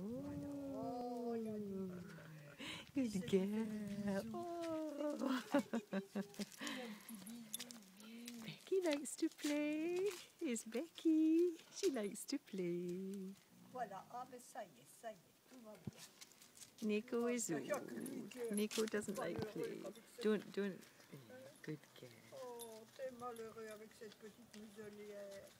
Oh, good girl. Oh. Becky likes to play. It's Becky. She likes to play. Voilà, ah, mais ça y est, tout va bien. Nico is. Nico doesn't like play. Don't. Good girl. Oh, t'es malheureux avec cette petite muselière.